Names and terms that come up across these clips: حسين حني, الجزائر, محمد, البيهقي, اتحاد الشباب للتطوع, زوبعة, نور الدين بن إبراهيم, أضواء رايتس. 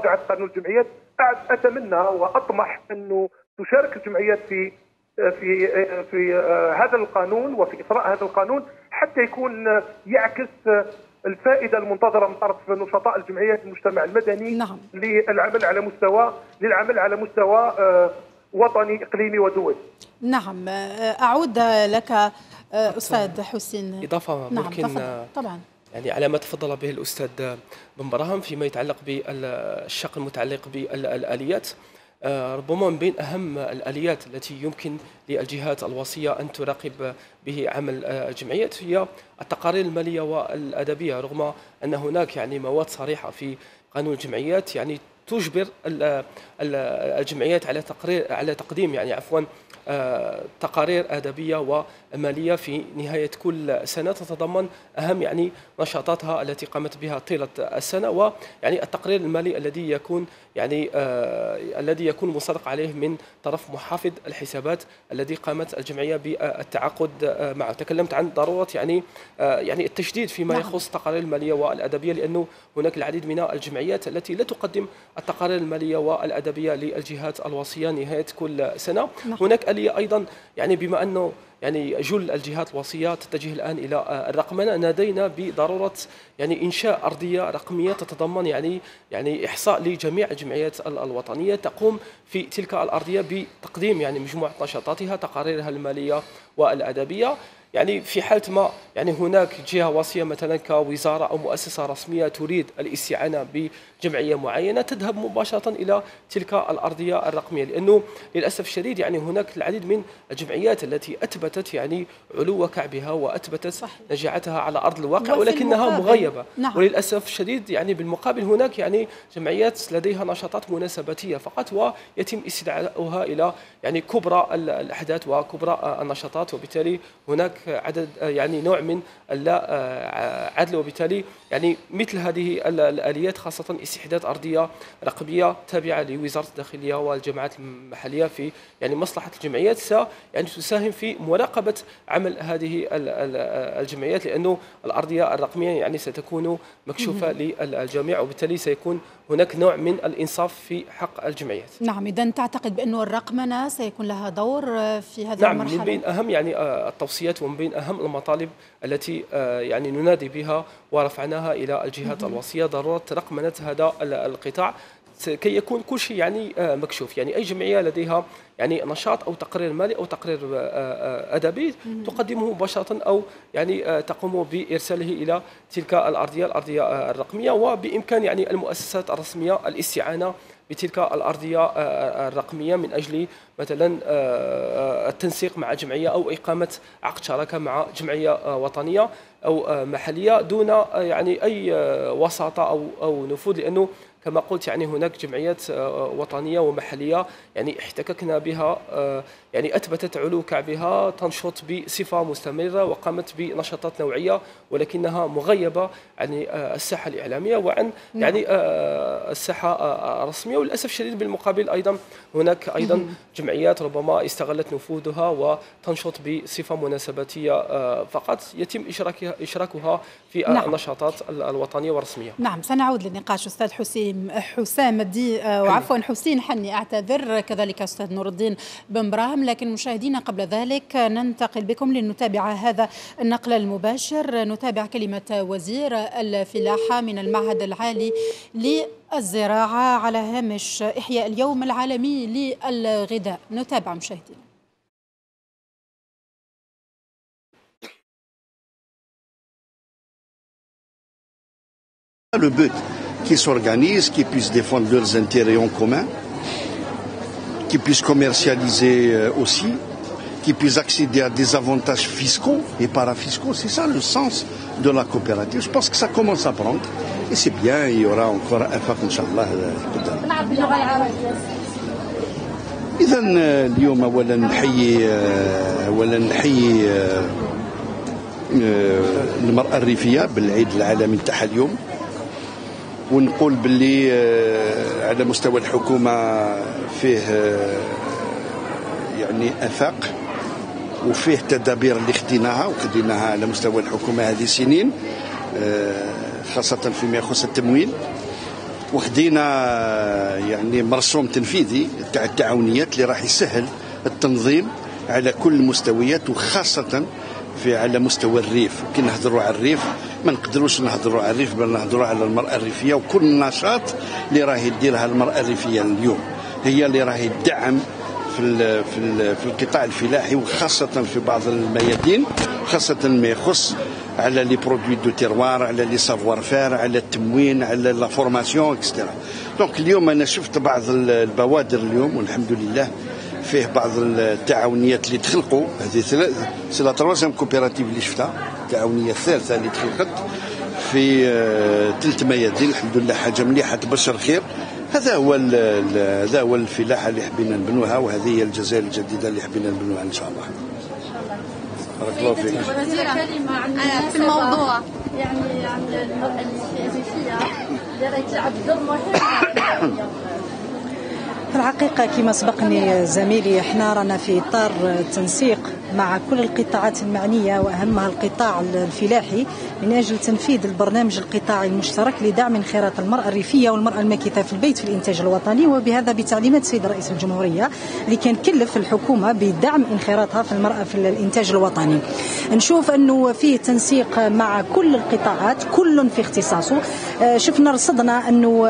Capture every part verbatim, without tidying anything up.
طبيعه قانون الجمعيات. اتمنى واطمح انه تشارك الجمعيات في في في هذا القانون وفي اثراء هذا القانون حتى يكون يعكس الفائده المنتظره من طرف نشطاء الجمعيات المجتمع المدني. نعم. للعمل على مستوى للعمل على مستوى وطني اقليمي ودولي. نعم، اعود لك استاذ حسين. اضافه ممكن. نعم طبعا. يعني على ما تفضل به الأستاذ بن إبراهيم فيما يتعلق بالشق المتعلق بالآليات، ربما من بين أهم الآليات التي يمكن للجهات الوصية أن تراقب به عمل الجمعيات هي التقارير المالية والأدبية، رغم أن هناك يعني مواد صريحة في قانون الجمعيات يعني تجبر الجمعيات على تقرير على تقديم يعني عفوا تقارير أدبية ومالية في نهاية كل سنة تتضمن أهم يعني نشاطاتها التي قامت بها طيلة السنة، ويعني التقرير المالي الذي يكون يعني آه الذي يكون مصادق عليه من طرف محافظ الحسابات الذي قامت الجمعية بالتعاقد معه. تكلمت عن ضرورة يعني آه يعني التشديد فيما يخص التقارير المالية والأدبية، لأنه هناك العديد من الجمعيات التي لا تقدم التقارير المالية والأدبية للجهات الوصية نهاية كل سنة. هناك آلية أيضا يعني بما أنه يعني جل الجهات الوصية تتجه الآن إلى الرقمنة، نادينا بضرورة يعني إنشاء أرضية رقمية تتضمن يعني يعني إحصاء لجميع الجمعيات الوطنية تقوم في تلك الأرضية بتقديم يعني مجموعة نشاطاتها تقاريرها المالية والأدبية. يعني في حالة ما يعني هناك جهة وصية مثلا كوزارة أو مؤسسة رسمية تريد الاستعانة بجمعية معينة تذهب مباشرة إلى تلك الأرضية الرقمية، لأنه للأسف الشديد يعني هناك العديد من الجمعيات التي أثبتت يعني علو كعبها وأثبتت نجاعتها على أرض الواقع ولكنها مغيبة. نعم. وللأسف الشديد يعني بالمقابل هناك يعني جمعيات لديها نشاطات مناسباتية فقط ويتم استدعائها إلى يعني كبرى الأحداث وكبرى النشاطات، وبالتالي هناك عدد يعني نوع من اللا عدل، وبالتالي يعني مثل هذه الآليات خاصة استحداث أرضية رقمية تابعة لوزارة الداخلية والجماعات المحلية في يعني مصلحة الجمعيات س يعني تساهم في مراقبة عمل هذه الجمعيات، لأنه الأرضية الرقمية يعني ستكون مكشوفة للجميع وبالتالي سيكون هناك نوع من الإنصاف في حق الجمعيات. نعم، إذا تعتقد بأنه الرقمنة سيكون لها دور في هذه نعم المرحلة؟ نعم، من بين أهم يعني التوصيات ومن بين أهم المطالب التي يعني ننادي بها ورفعناها إلى الجهات الوصية ضرورة رقمنة هذا القطاع كي يكون كل شيء يعني مكشوف. يعني أي جمعية لديها يعني نشاط أو تقرير مالي أو تقرير أدبي تقدمه مباشرة أو يعني تقوم بإرساله إلى تلك الأرضية الأرضية الرقمية، وبإمكان يعني المؤسسات الرسمية الاستعانة بتلك الأرضية الرقمية من أجل مثلا التنسيق مع جمعية أو إقامة عقد شراكة مع جمعية وطنية أو محلية دون يعني أي وساطة أو أو نفوذ، لأنه كما قلت يعني هناك جمعيات وطنية ومحلية يعني احتككنا بها يعني أثبتت علو كعبها تنشط بصفة مستمرة وقامت بنشاطات نوعية ولكنها مغيبة عن الساحة الإعلامية وعن يعني الساحة الرسمية. وللأسف الشديد بالمقابل أيضا هناك أيضا جمعيات ربما استغلت نفوذها وتنشط بصفة مناسباتية فقط يتم إشراكها في نعم. النشاطات الوطنية والرسمية. نعم، سنعود للنقاش أستاذ حسين حسام الدين وعفوا حسين حني، أعتذر كذلك أستاذ نور الدين بن إبراهيم. لكن مشاهدينا قبل ذلك ننتقل بكم لنتابع هذا النقل المباشر، نتابع كلمة وزير الفلاحة من المعهد العالي للزراعة على هامش إحياء اليوم العالمي للغذاء، نتابع مشاهدينا. qui s'organisent, qui puissent défendre leurs intérêts en commun, qui puissent commercialiser aussi, qui puissent accéder à des avantages fiscaux et parafiscaux. C'est ça le sens de la coopérative. Je pense que ça commence à prendre. Et c'est bien, il y aura encore un fac, Inch'Allah. إذا اليوم أولا نحيي أولا نحيي المرأة الريفية بالعيد العالمي تاعها اليوم. ونقول باللي على مستوى الحكومة فيه يعني آفاق وفيه تدابير اللي خديناها وخديناها على مستوى الحكومة هذه سنين خاصة فيما يخص التمويل وخدينا يعني مرسوم تنفيذي تاع التعاونيات اللي راح يسهل التنظيم على كل المستويات، وخاصه في على مستوى الريف. كي نهضروا على الريف ما نقدروش نهضروا على الريف بل نهضروا على المرأة الريفية، وكل النشاط اللي راهي ديرها المرأة الريفية اليوم هي اللي راهي تدعم في ال في ال في القطاع الفلاحي، وخاصة في بعض الميادين، خاصة ما يخص على لي برودوي دو تيروار، على لي سافوار فير، على التموين، على لا فورماسيون اكسترا. دونك اليوم انا شفت بعض البوادر اليوم والحمد لله، فيه بعض التعاونيات اللي تخلقوا. هذه ثلاث سي لا تروازيام كوبيراتيف اللي شفتها، التعاونيه الثالثه اللي تخلقت في ثلاث ميادين، الحمد لله حاجه مليحه تبشر خير. هذا هو هذا هو الفلاحه اللي حبينا نبنوها، وهذه هي الجزائر الجديده اللي حبينا نبنوها ان شاء الله. بارك الله فيك. كلمه عن في الموضوع يعني عن المراه الريفيه اللي راهي تلعب دور مهم. في الحقيقة كما سبقني زميلي، احنا رانا في إطار تنسيق مع كل القطاعات المعنية وأهمها القطاع الفلاحي من أجل تنفيذ البرنامج القطاعي المشترك لدعم انخراط المرأة الريفية والمرأة الماكثة في البيت في الإنتاج الوطني، وبهذا بتعليمات السيد رئيس الجمهورية اللي كان كلف الحكومة بدعم انخراطها في المرأة في الإنتاج الوطني. نشوف أنه فيه تنسيق مع كل القطاعات، كل في اختصاصه. شفنا رصدنا أنه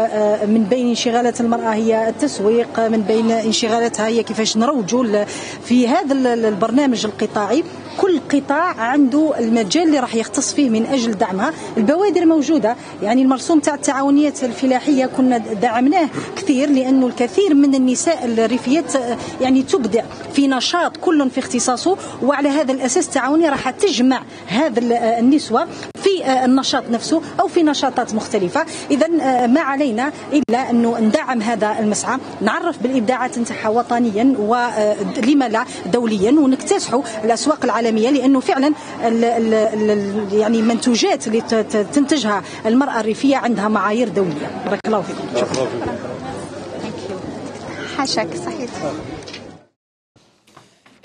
من بين انشغالات المرأة هي التسويق، من بين انشغالاتها هي كيفاش نروجوا في هذا البرنامج القطاعي. كل قطاع عنده المجال اللي راح يختص فيه من اجل دعمها. البوادر موجوده، يعني المرسوم تاع التعاونيات الفلاحيه كنا دعمناه كثير، لانه الكثير من النساء الريفيات يعني تبدع في نشاط كل في اختصاصه، وعلى هذا الاساس التعاونيه راح تجمع هذا النسوه في النشاط نفسه او في نشاطات مختلفه. اذا ما علينا الا انه ندعم هذا المسعى، نعرف بالابداعات نتاعها وطنيا ولما لا دوليا، ونكتسحوا الاسواق العالميه، لانه فعلا ال ال ال يعني المنتوجات اللي تنتجها المراه الريفيه عندها معايير دوليه. بارك الله فيكم. شكرا. حاشاك صحيح.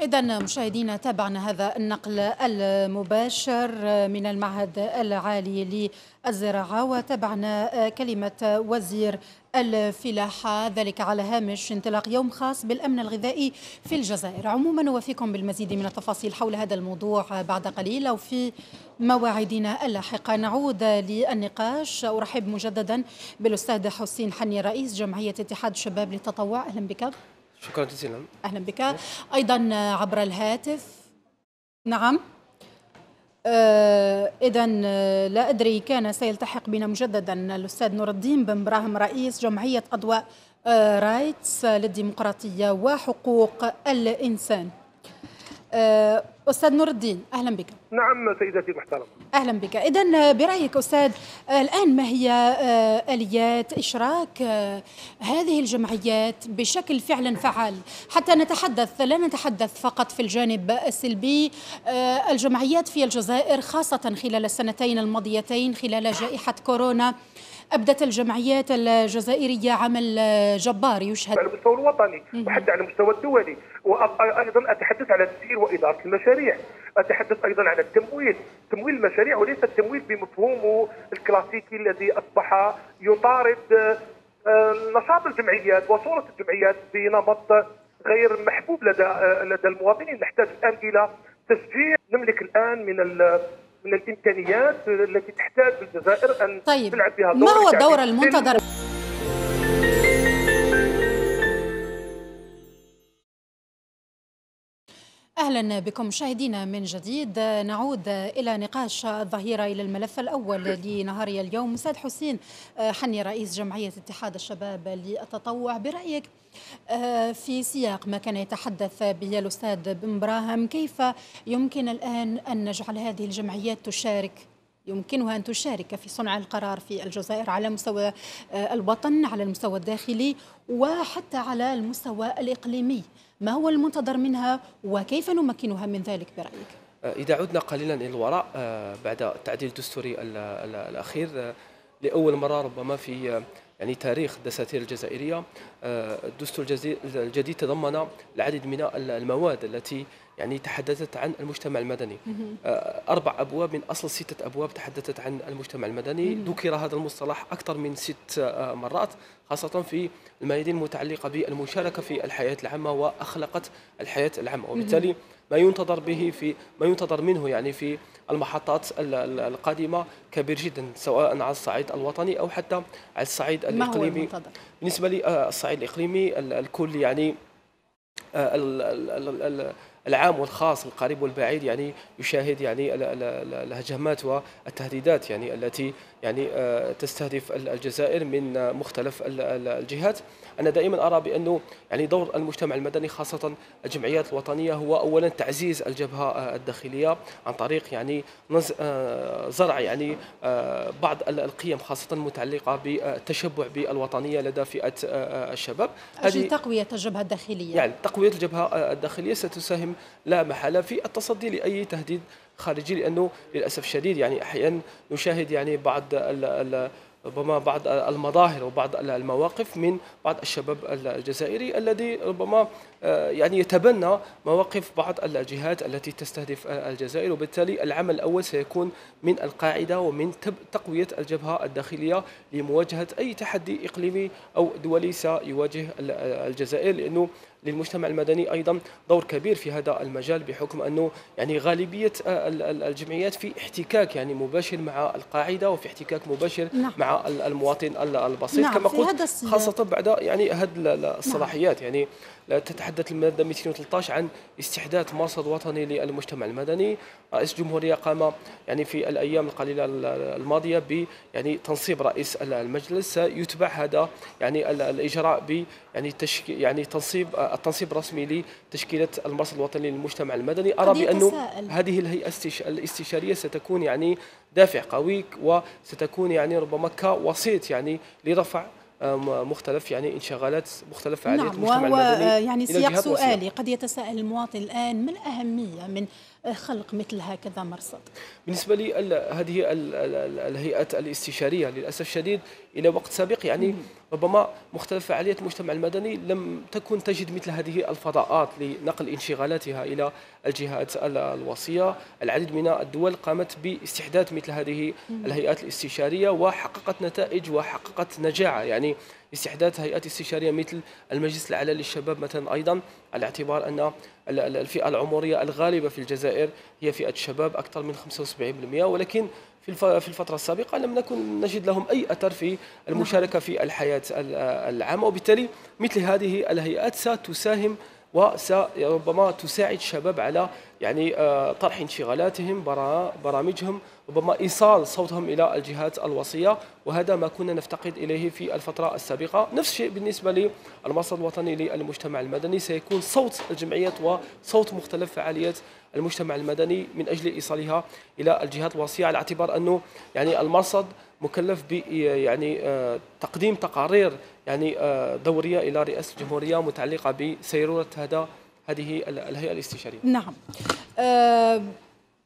إذا مشاهدينا، تابعنا هذا النقل المباشر من المعهد العالي للزراعة، وتابعنا كلمة وزير الفلاحة، ذلك على هامش انطلاق يوم خاص بالأمن الغذائي في الجزائر. عموما وفيكم بالمزيد من التفاصيل حول هذا الموضوع بعد قليل أو في مواعيدنا اللاحقة. نعود للنقاش. أرحب مجددا بالأستاذ حسين حني، رئيس جمعية اتحاد الشباب للتطوع. أهلا بك. شكرا جزيلا. أهلا بك. أيضا عبر الهاتف. نعم. آه إذا لا أدري، كان سيلتحق بنا مجددا الأستاذ نور الدين بن إبراهيم، رئيس جمعية أضواء آه رايتس للديمقراطيه وحقوق الإنسان. آه أستاذ نور الدين، أهلا بك. نعم سيدتي المحترمة. أهلا بك. إذا برأيك أستاذ، الآن ما هي آليات إشراك هذه الجمعيات بشكل فعلا فعال، حتى نتحدث لا نتحدث فقط في الجانب السلبي؟ الجمعيات في الجزائر خاصة خلال السنتين الماضيتين خلال جائحة كورونا أبدت الجمعيات الجزائرية عمل جبار يشهد على المستوى الوطني وحتى على المستوى الدولي. وأيضا أتحدث على التسيير وإدارة المشاريع، أتحدث أيضا على التمويل، تمويل المشاريع، وليس التمويل بمفهومه الكلاسيكي الذي أصبح يطارد نشاط الجمعيات وصورة الجمعيات بنمط غير محبوب لدى لدى المواطنين. نحتاج الآن إلى تشجيع. نملك الآن من ال من الامكانيات التي تحتاج الجزائر ان طيب. تلعب بها دور. ما هو الدور المنتظر؟ اهلا بكم مشاهدينا من جديد. نعود الى نقاش الظهيره، الى الملف الاول لنهاري اليوم. استاذ حسين حني، رئيس جمعيه اتحاد الشباب للتطوع، برايك في سياق ما كان يتحدث به الاستاذ بن إبراهيم، كيف يمكن الان ان نجعل هذه الجمعيات تشارك، يمكنها ان تشارك في صنع القرار في الجزائر على مستوى الوطن، على المستوى الداخلي، وحتى على المستوى الاقليمي؟ ما هو المنتظر منها وكيف نمكنها من ذلك برأيك؟ إذا عدنا قليلا إلى الوراء بعد التعديل الدستوري الأخير، لأول مرة ربما في يعني تاريخ الدساتير الجزائرية، الدستور الجديد تضمن العديد من المواد التي يعني تحدثت عن المجتمع المدني. أربع أبواب من أصل ستة أبواب تحدثت عن المجتمع المدني. ذكر هذا المصطلح أكثر من ست مرات، خاصة في الميادين المتعلقة بالمشاركة في الحياة العامة وأخلاقة الحياة العامة، وبالتالي ما ينتظر به في ما ينتظر منه يعني في المحطات القادمة كبير جدا، سواء على الصعيد الوطني أو حتى على الصعيد الإقليمي. بالنسبة للصعيد الإقليمي الكل يعني العام والخاص القريب والبعيد يعني يشاهد يعني الهجمات والتهديدات يعني التي يعني تستهدف الجزائر من مختلف الجهات. أنا دائما أرى بأنه يعني دور المجتمع المدني خاصة الجمعيات الوطنية هو أولا تعزيز الجبهة الداخلية عن طريق يعني زرع يعني بعض القيم خاصة متعلقة بالتشبع بالوطنية لدى فئة الشباب. أجل تقوية الجبهة الداخلية، يعني تقوية الجبهة الداخلية ستساهم لا محالة في التصدي لأي تهديد خارجي، لأنه للأسف الشديد يعني أحيانا نشاهد يعني بعض ربما بعض المظاهر وبعض المواقف من بعض الشباب الجزائري الذي ربما يعني يتبنى مواقف بعض الجهات التي تستهدف الجزائر، وبالتالي العمل الأول سيكون من القاعدة ومن تقوية الجبهة الداخلية لمواجهة أي تحدي إقليمي أو دولي سيواجه الجزائر، لأنه للمجتمع المدني أيضا دور كبير في هذا المجال، بحكم أنه يعني غالبية الجمعيات في احتكاك يعني مباشر مع القاعدة وفي احتكاك مباشر نعم. مع المواطن البسيط نعم. كما قلت، خاصة بعد يعني هذه الصلاحيات نعم. يعني تتحدث المادة مئتين وثلاثة عشر عن استحداث مرصد وطني للمجتمع المدني. رئيس الجمهورية قام يعني في الأيام القليلة الماضية ب يعني تنصيب رئيس المجلس، سيتبع هذا يعني الإجراء ب يعني تشكيل يعني تنصيب التنصيب الرسمي لتشكيلة المرصد الوطني للمجتمع المدني. أرى بأنه هذه الهيئة الاستشارية ستكون يعني دافع قوي، وستكون يعني ربما كوسيط يعني لرفع مختلف يعني انشغالات مختلف فعاليات نعم. المجتمع المدني. يعني سياق سؤالي، قد يتساءل المواطن الآن ما الأهمية من خلق مثل هكذا مرصد؟ بالنسبة لي هذه الهيئات الاستشارية للأسف الشديد إلى وقت سابق يعني مم. ربما مختلف فعاليات المجتمع المدني لم تكن تجد مثل هذه الفضاءات لنقل انشغالاتها إلى الجهات الوصية. العديد من الدول قامت باستحداث مثل هذه مم. الهيئات الاستشارية وحققت نتائج وحققت نجاعة. يعني استحداث هيئات استشارية مثل المجلس الأعلى للشباب مثلا أيضا، على اعتبار أن الفئة العمرية الغالبة في الجزائر هي فئة الشباب أكثر من خمسة وسبعين بالمئة، ولكن في الفترة السابقة لم نكن نجد لهم أي أثر في المشاركة في الحياة العامة، وبالتالي مثل هذه الهيئات ستساهم وربما تساعد الشباب على يعني طرح انشغالاتهم، برامجهم، ربما إيصال صوتهم إلى الجهات الوصية، وهذا ما كنا نفتقد إليه في الفترة السابقة. نفس الشيء بالنسبة للمرصد الوطني للمجتمع المدني، سيكون صوت الجمعيات وصوت مختلف فعاليات المجتمع المدني من أجل إيصالها إلى الجهات الوصية، على اعتبار أنه يعني المرصد مكلف ب يعني تقديم تقارير يعني دورية إلى رئاسة الجمهورية متعلقة بسيرورة هذا هذه الهيئة الاستشارية. نعم. أه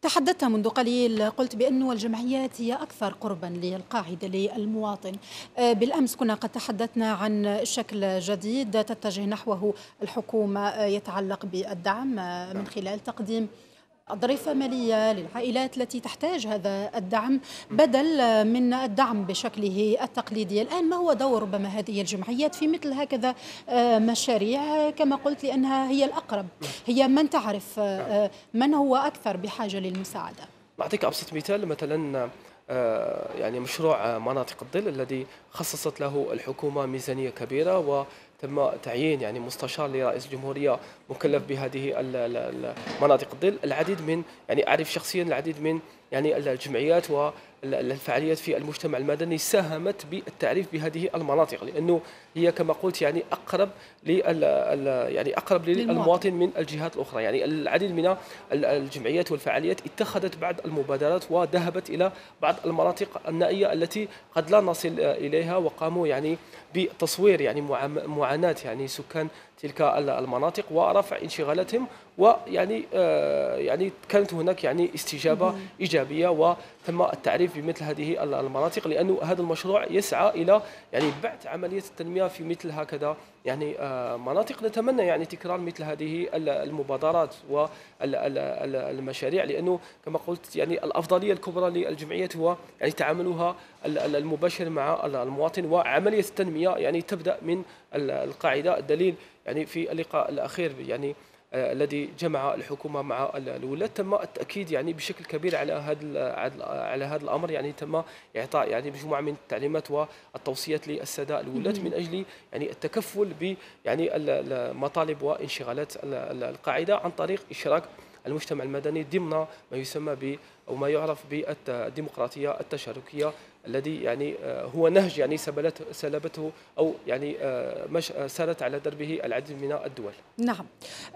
تحدثت منذ قليل، قلت بأن الجمعيات هي أكثر قربا للقاعدة للمواطن. أه بالأمس كنا قد تحدثنا عن شكل جديد تتجه نحوه الحكومة يتعلق بالدعم من خلال تقديم أضريفة مالية للعائلات التي تحتاج هذا الدعم بدل من الدعم بشكله التقليدي. الآن ما هو دور ربما هذه الجمعيات في مثل هكذا مشاريع كما قلت، لأنها هي الأقرب، هي من تعرف من هو أكثر بحاجة للمساعدة؟ أعطيك أبسط مثال، مثلا يعني مشروع مناطق الظل الذي خصصت له الحكومة ميزانية كبيرة، و تم تعيين يعني مستشار لرئيس الجمهورية مكلف بهذه المناطق الظل. العديد من يعني أعرف شخصيا العديد من يعني الجمعيات والفعاليات في المجتمع المدني ساهمت بالتعريف بهذه المناطق، لأنه هي كما قلت يعني أقرب لل يعني أقرب للمواطن من الجهات الأخرى. يعني العديد من الجمعيات والفعاليات اتخذت بعض المبادرات وذهبت إلى بعض المناطق النائية التي قد لا نصل إليها، وقاموا يعني بتصوير يعني معاناة يعني سكان تلك المناطق ورفع انشغالاتهم، ويعني آه يعني كانت هناك يعني استجابه ايجابيه وتم التعريف بمثل هذه المناطق، لانه هذا المشروع يسعى الى يعني بعث عمليه التنميه في مثل هكذا يعني آه مناطق. نتمنى يعني تكرار مثل هذه المبادرات والمشاريع، لانه كما قلت يعني الافضليه الكبرى للجمعيات هو يعني تعاملها المباشر مع المواطن، وعمليه التنميه يعني تبدا من القاعده. الدليل يعني في اللقاء الاخير يعني آه الذي جمع الحكومه مع الولاة تم التاكيد يعني بشكل كبير على هذا على هذا الامر، يعني تم اعطاء يعني مجموعه من التعليمات والتوصيات للساده الولاة من اجل يعني التكفل ب يعني المطالب وانشغالات القاعده عن طريق اشراك المجتمع المدني ضمن ما يسمى ب او ما يعرف بالديمقراطيه التشاركيه، الذي يعني هو نهج يعني سبلت سلبته او يعني مش سارت على دربه العديد من الدول. نعم.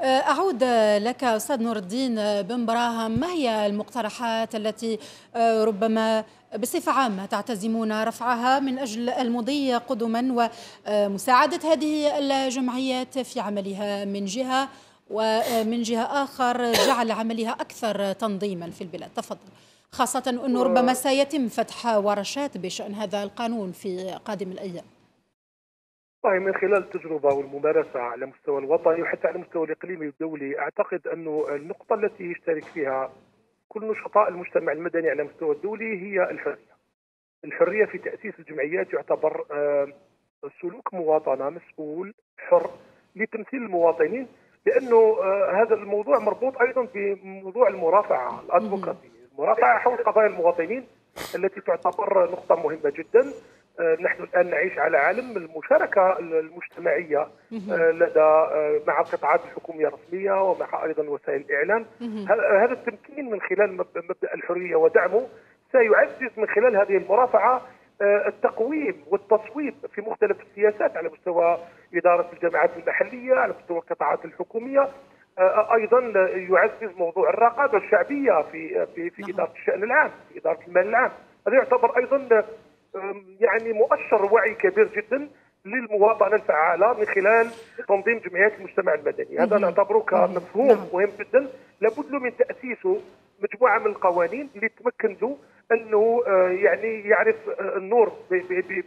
اعود لك استاذ نور الدين بن إبراهيم، ما هي المقترحات التي ربما بصفه عامه تعتزمون رفعها من اجل المضي قدما ومساعده هذه الجمعيات في عملها من جهه، ومن جهة آخر جعل عملها أكثر تنظيما في البلاد؟ تفضل. خاصة أنه ربما سيتم فتح ورشات بشأن هذا القانون في قادم الأيام. طيب، من خلال التجربة والممارسة على مستوى الوطني وحتى على مستوى الإقليمي والدولي، أعتقد أنه النقطة التي يشترك فيها كل نشطاء المجتمع المدني على مستوى الدولي هي الحرية. الحرية في تأسيس الجمعيات يعتبر سلوك مواطنة مسؤول حر لتمثيل المواطنين، لأنه هذا الموضوع مربوط أيضا بموضوع المرافعة الأدفوكاسي، المرافعة حول قضايا المواطنين التي تعتبر نقطة مهمة جدا. نحن الآن نعيش على عالم المشاركة المجتمعية لدى مع القطاعات الحكومية الرسمية ومع أيضا وسائل الإعلام. هذا التمكين من خلال مبدأ الحرية ودعمه سيعزز من خلال هذه المرافعة التقويم والتصويب في مختلف السياسات على مستوى إدارة الجامعات المحلية، على مستوى القطاعات الحكومية. أيضا يعزز موضوع الرقابة الشعبية في في في إدارة الشأن العام، في إدارة المال العام. هذا يعتبر أيضا يعني مؤشر وعي كبير جدا للمواطنة الفعالة من خلال تنظيم جمعيات المجتمع المدني. هذا نعتبره كمفهوم مهم جدا لابد له من تأسيسه مجموعة من القوانين اللي تمكن له أنه يعني يعرف النور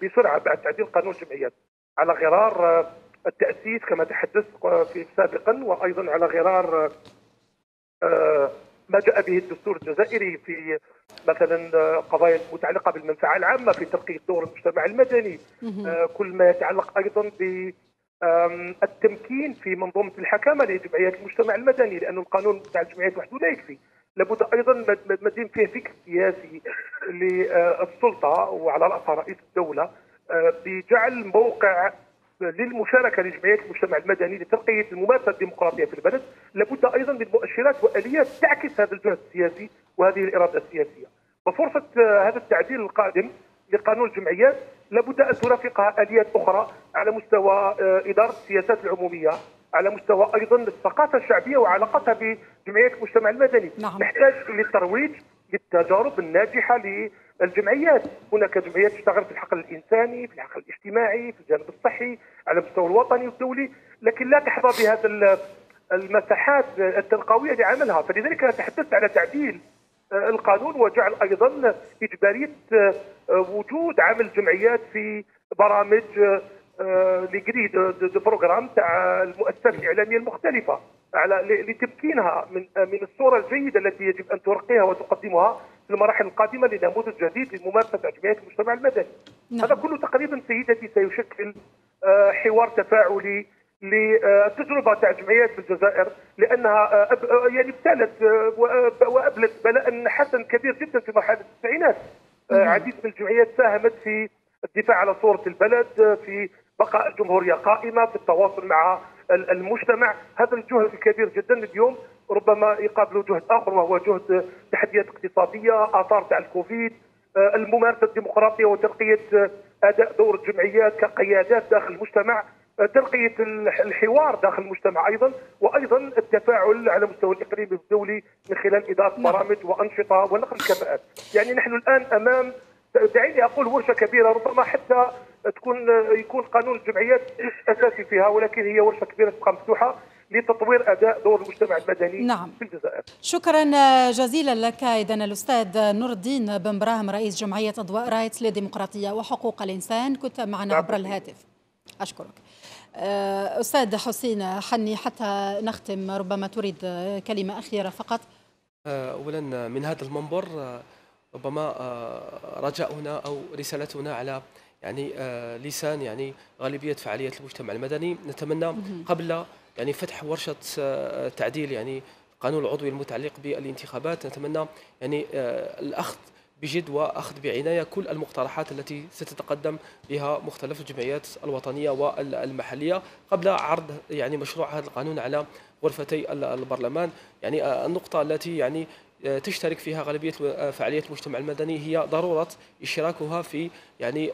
بسرعة بعد تعديل قانون الجمعيات، على غرار التأسيس كما تحدثت في سابقا، وأيضا على غرار ما جاء به الدستور الجزائري في مثلا قضايا متعلقة بالمنفعة العامة في ترقية دور المجتمع المدني. كل ما يتعلق أيضا ب التمكين في منظومة الحكامة لجمعيات المجتمع المدني، لأن القانون بتاع الجمعيات وحده لا يكفي، لابد أيضا مدين فيه فكر سياسي للسلطة وعلى رأسها رئيس الدولة بجعل موقع للمشاركة لجمعيات المجتمع المدني لترقية الممارسة الديمقراطية في البلد. لابد أيضا من مؤشرات وآليات تعكس هذا الجهد السياسي وهذه الإرادة السياسية. وفرصة هذا التعديل القادم لقانون الجمعيات لابد أن ترافقها آليات أخرى على مستوى إدارة السياسات العمومية، على مستوى أيضا الثقافة الشعبية وعلاقتها بجمعيات المجتمع المدني. نعم. نحتاج للترويج للتجارب الناجحة للجمعيات. هناك جمعيات تشتغل في الحقل الإنساني، في الحقل الاجتماعي، في الجانب الصحي، على مستوى الوطني والدولي، لكن لا تحظى بهذا المساحات التنقوية لعملها. فلذلك أنا تحدثت على تعديل القانون وجعل أيضا إجبارية وجود عمل جمعيات في برامج لجريد بروجرام تاع المؤسسات الاعلاميه المختلفه، على لتمكينها من من الصوره الجيده التي يجب ان ترقيها وتقدمها في المراحل القادمه لنموذج جديد لممارسه جمعيات المجتمع المدني. نعم. هذا كله تقريبا سيدتي سيشكل حوار تفاعلي للتجربه تاع جمعيات في الجزائر، لانها يعني ابتلت وابلت بلاء حسن كبير جدا في مرحله التسعينات. عديد من الجمعيات ساهمت في الدفاع على صورة البلد، في بقاء الجمهورية قائمة، في التواصل مع المجتمع. هذا الجهد الكبير جدا اليوم ربما يقابله جهد آخر، وهو جهد تحديات اقتصادية، آثار تاع الكوفيد، الممارسة الديمقراطية وترقية أداء دور الجمعيات كقيادات داخل المجتمع، ترقية الحوار داخل المجتمع أيضا، وأيضا التفاعل على مستوى الإقليمي والدولي من خلال إدارة برامج وأنشطة ونقل الكفاءات. يعني نحن الآن أمام، دعيني أقول، ورشة كبيرة ربما حتى تكون يكون قانون الجمعيات اساسي فيها، ولكن هي ورشه كبيره تبقى مفتوحه لتطوير اداء دور المجتمع المدني نعم. في الجزائر. شكرا جزيلا لك اذا الاستاذ نور الدين بن ابراهيم رئيس جمعيه اضواء رايتس للديمقراطيه وحقوق الانسان، كنت معنا عبر الهاتف. اشكرك. استاذ حسين حني، حتى نختم ربما تريد كلمه اخيره فقط. اولا من هذا المنبر ربما رجاؤنا او رسالتنا على يعني لسان يعني غالبيه فعاليه المجتمع المدني، نتمنى قبل يعني فتح ورشة تعديل يعني القانون العضوي المتعلق بالانتخابات، نتمنى يعني الأخذ بجد وأخذ بعناية كل المقترحات التي ستتقدم بها مختلف الجمعيات الوطنية والمحلية قبل عرض يعني مشروع هذا القانون على غرفتي البرلمان. يعني النقطة التي يعني تشترك فيها غالبية فعالية المجتمع المدني هي ضرورة اشتراكها في يعني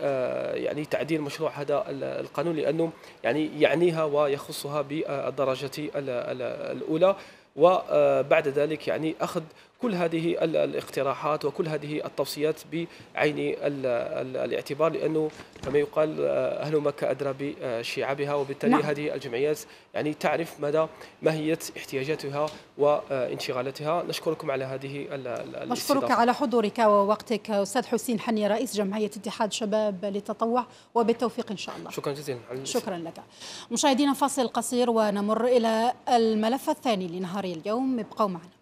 يعني تعديل مشروع هذا القانون، لأنه يعني يعنيها ويخصها بالدرجة الأولى، وبعد ذلك يعني أخذ كل هذه الاقتراحات وكل هذه التوصيات بعين الاعتبار، لأنه كما يقال أهل مكة أدرى بشعابها، وبالتالي نعم. هذه الجمعيات يعني تعرف مدى ماهية احتياجاتها وانشغالاتها. نشكركم على هذه الاستضافة. نشكرك على حضورك ووقتك أستاذ حسين حني رئيس جمعية اتحاد شباب للتطوع، وبالتوفيق إن شاء الله. شكرا جزيلا. شكرا لك. مشاهدينا فاصل قصير ونمر إلى الملف الثاني لنهار اليوم، ابقوا معنا.